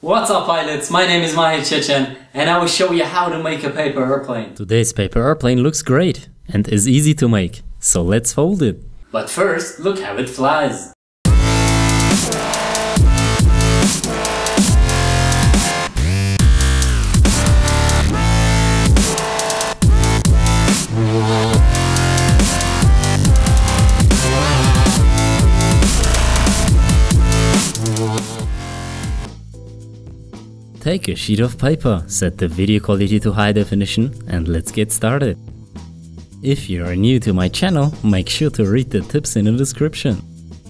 What's up pilots, my name is Mahir Cave and I will show you how to make a paper airplane. Today's paper airplane looks great and is easy to make, so let's fold it. But first, look how it flies. Take a sheet of paper, set the video quality to high definition, and let's get started. If you are new to my channel, make sure to read the tips in the description.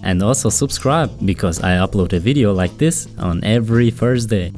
And also subscribe, because I upload a video like this on every Thursday.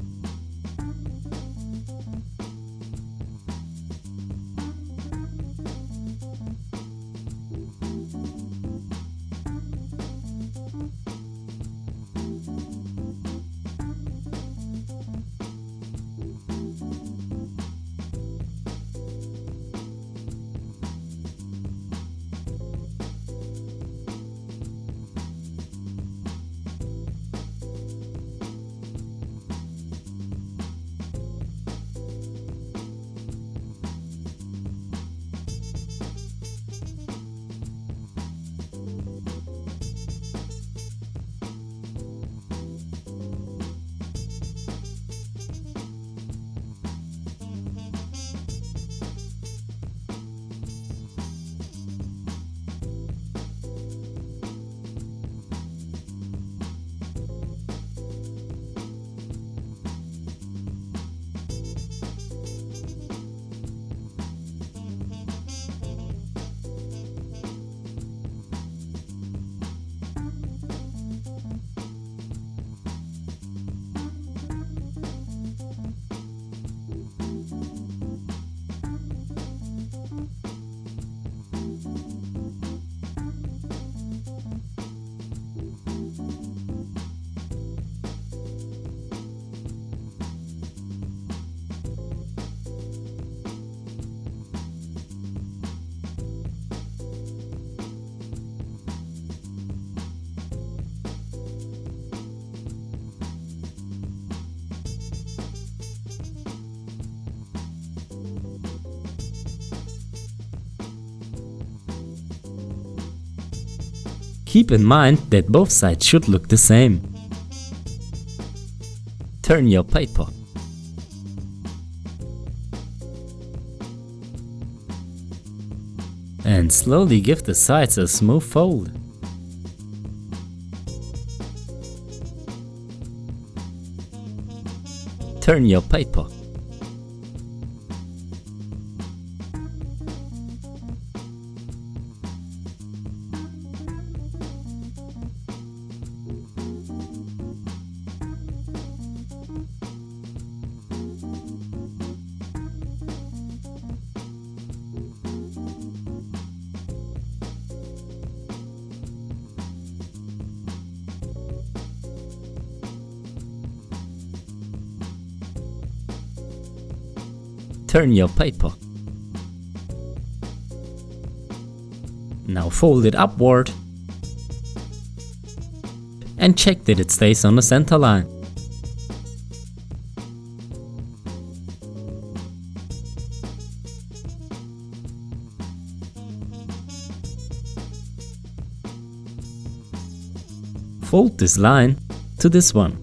Keep in mind that both sides should look the same. Turn your paper. And slowly give the sides a smooth fold. Turn your paper. Turn your paper. Now fold it upward and check that it stays on the center line. Fold this line to this one.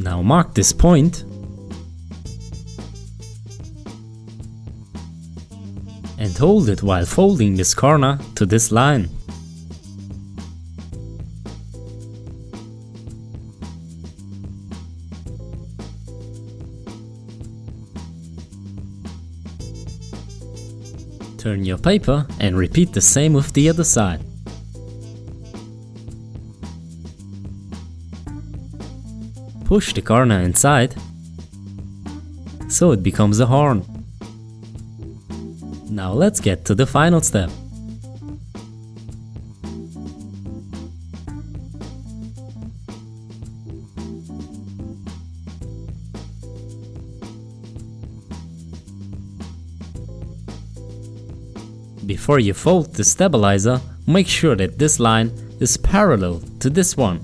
Now mark this point and hold it while folding this corner to this line. Turn your paper and repeat the same with the other side. Push the corner inside so it becomes a horn. Now let's get to the final step. Before you fold the stabilizer, make sure that this line is parallel to this one.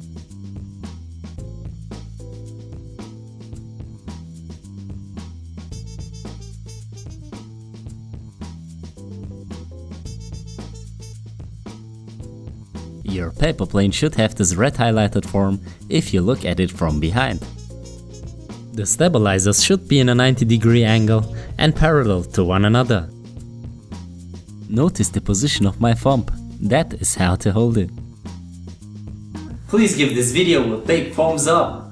Your paper plane should have this red highlighted form if you look at it from behind. The stabilizers should be in a 90-degree angle and parallel to one another. Notice the position of my thumb. That is how to hold it. Please give this video a big thumbs up.